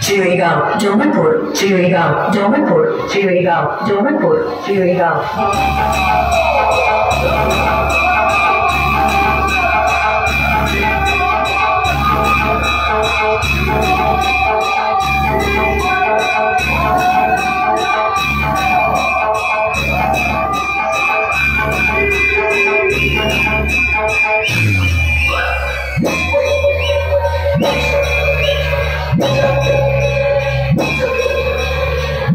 Chirigao, Domanpur, Chirigao, Domanpur, Chirigao, Domanpur, Chirigao.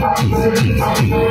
Thank you.